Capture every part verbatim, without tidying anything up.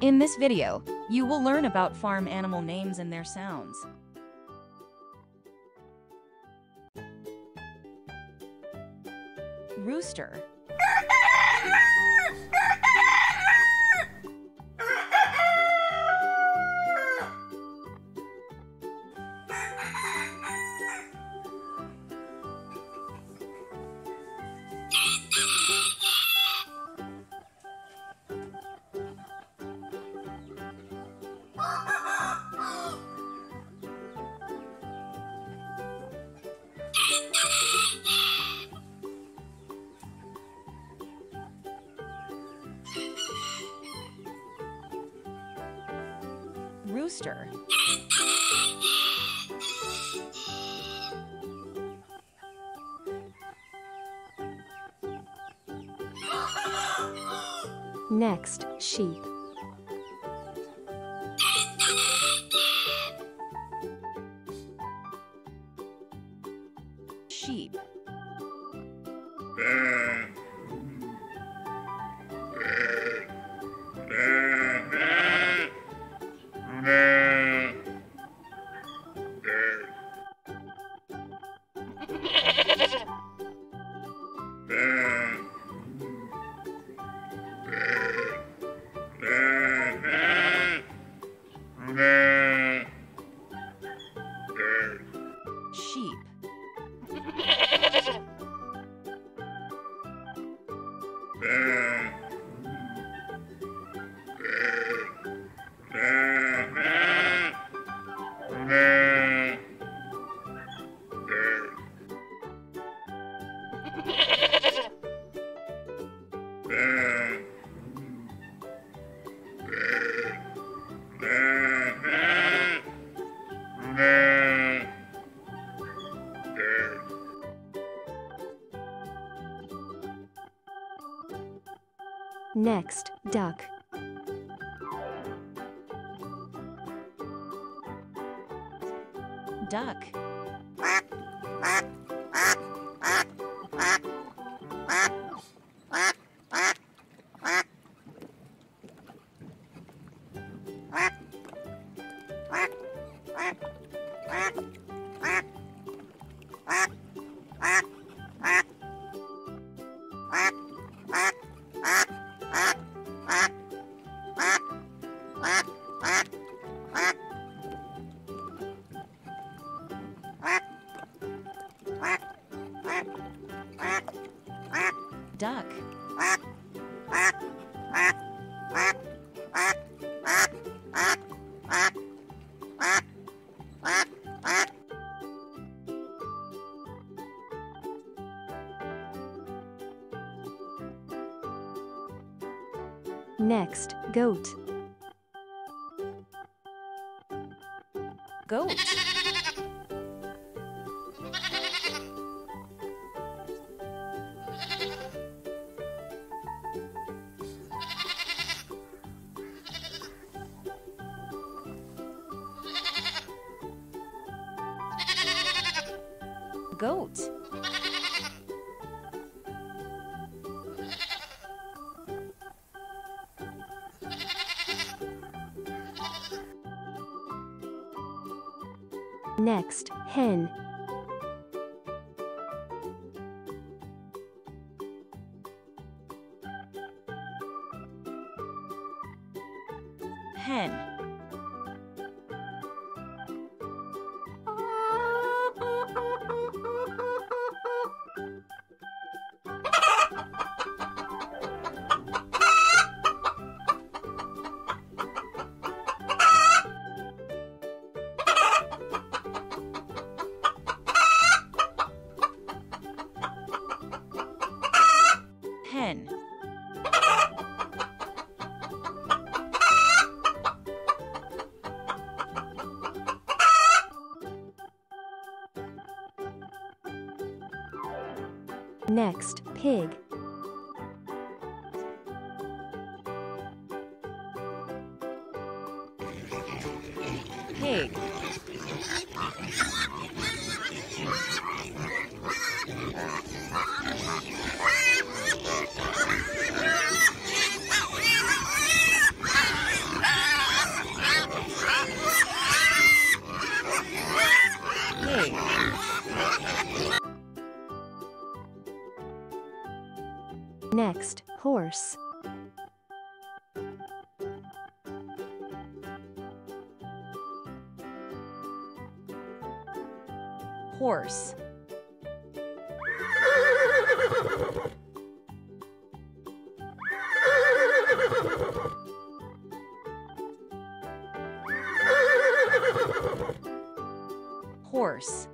In this video, you will learn about farm animal names and their sounds. Rooster. Rooster. Next, sheep. Sheep. Sheep. Next, duck. Duck. Duck. Next, goat. Goat. Goat. Next, hen. Hen. Hen. Next, pig. Pig. Next, horse. Horse. Horse.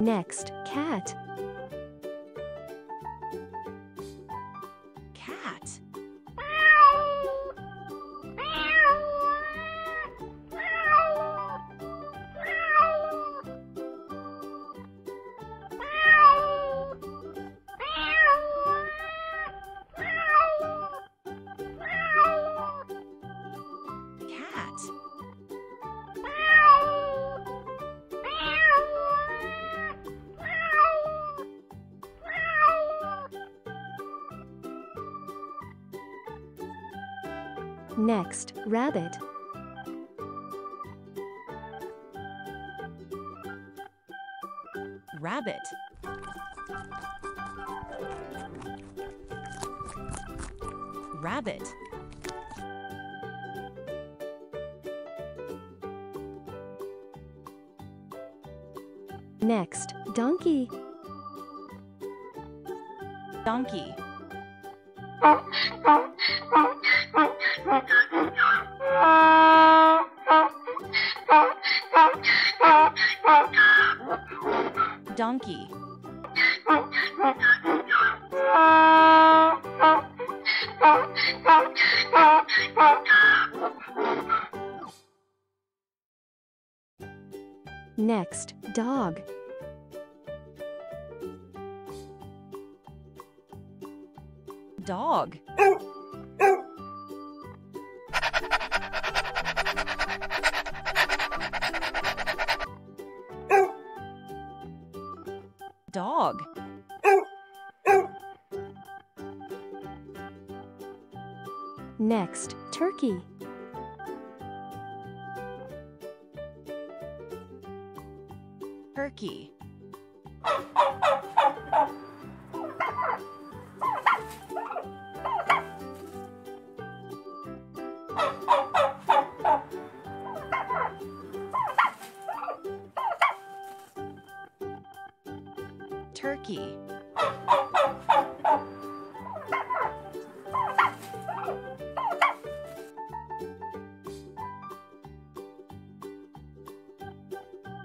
Next, cat. Cat. Next, rabbit. Rabbit. Rabbit. Next, donkey. Donkey. Donkey. Next, dog. Dog. Dog. Next, turkey. Turkey. Turkey.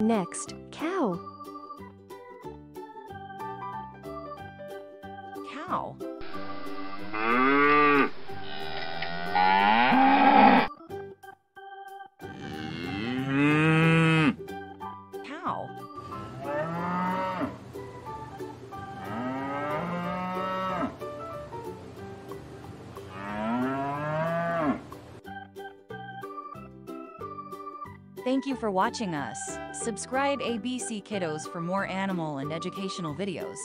Next, cow. Cow. Thank you for watching us. Subscribe A B C Kiddos for more animal and educational videos.